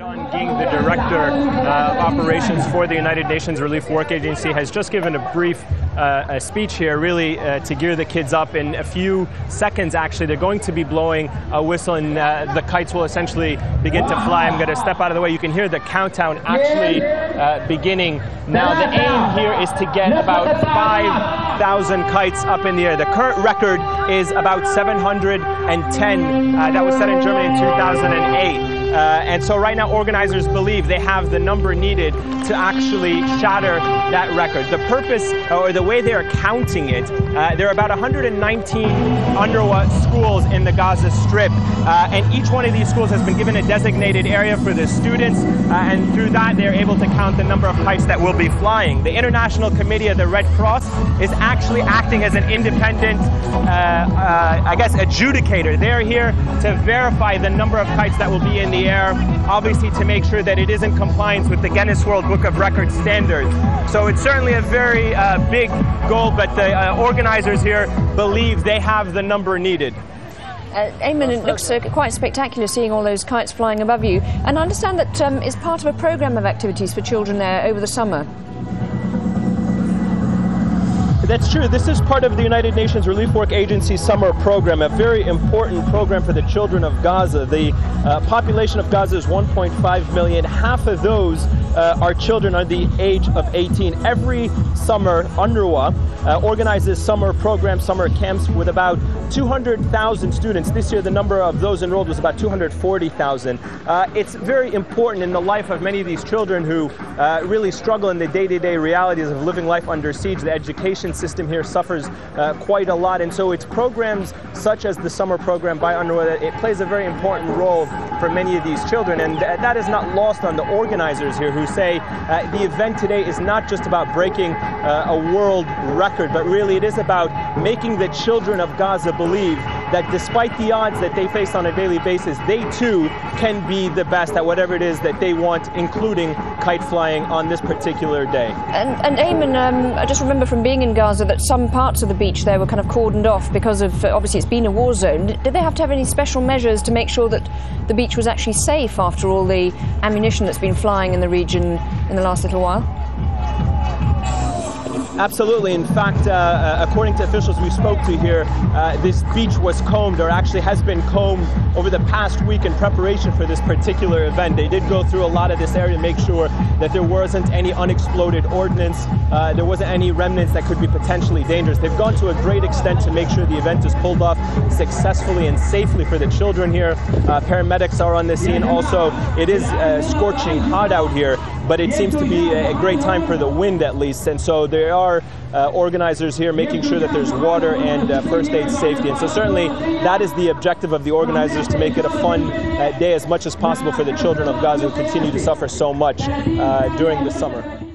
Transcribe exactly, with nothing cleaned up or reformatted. John Ging, the Director uh, of Operations for the United Nations Relief Work Agency, has just given a brief uh, a speech here, really, uh, to gear the kids up. In a few seconds, actually, they're going to be blowing a whistle, and uh, the kites will essentially begin to fly. I'm going to step out of the way. You can hear the countdown actually uh, beginning. Now, the aim here is to get about five thousand kites up in the air. The current record is about seven hundred ten. Uh, that was set in Germany in two thousand eight. Uh, and so right now, organizers believe they have the number needed to actually shatter that record. The purpose, or the way they are counting it, uh, there are about one hundred nineteen UNRWA schools in the Gaza Strip, uh, and each one of these schools has been given a designated area for the students, uh, and through that, they're able to count the number of kites that will be flying. The International Committee of the Red Cross is actually acting as an independent, uh, uh, I guess, adjudicator. They're here to verify the number of kites that will be in the air, obviously to make sure that it is in compliance with the Guinness World Book of Records standards. So it's certainly a very uh, big goal, but the uh, organizers here believe they have the number needed. Uh, Eamon, it looks uh, quite spectacular seeing all those kites flying above you. And I understand that um, it's part of a program of activities for children there over the summer. That's true. This is part of the United Nations Relief Work Agency summer program, a very important program for the children of Gaza. The uh, population of Gaza is one point five million. Half of those uh, are children under the age of eighteen. Every summer, UNRWA uh, organizes summer programs, summer camps with about two hundred thousand students. This year, the number of those enrolled was about two hundred forty thousand. Uh, it's very important in the life of many of these children who uh, really struggle in the day-to-day realities of living life under siege. The education system here suffers uh, quite a lot, and so it's programs such as the summer program by UNRWA, it plays a very important role for many of these children, and th that is not lost on the organizers here, who say uh, the event today is not just about breaking uh, a world record, but really it is about making the children of Gaza believe that despite the odds that they face on a daily basis, they too can be the best at whatever it is that they want, including kite flying on this particular day. And, and Eamon, um, I just remember from being in Gaza that some parts of the beach there were kind of cordoned off because of, obviously it's been a war zone. Did they have to have any special measures to make sure that the beach was actually safe after all the ammunition that's been flying in the region in the last little while? Absolutely. In fact, uh, according to officials we spoke to here, uh, this beach was combed, or actually has been combed, over the past week in preparation for this particular event. They did go through a lot of this area to make sure that there wasn't any unexploded ordnance, uh, there wasn't any remnants that could be potentially dangerous. They've gone to a great extent to make sure the event is pulled off successfully and safely for the children here. Uh, paramedics are on the scene also. It is uh, scorching hot out here, but it seems to be a great time for the wind at least, and so there are Uh, organizers here making sure that there's water and uh, first aid safety. And so certainly that is the objective of the organizers, to make it a fun uh, day as much as possible for the children of Gaza, who continue to suffer so much uh, during the summer.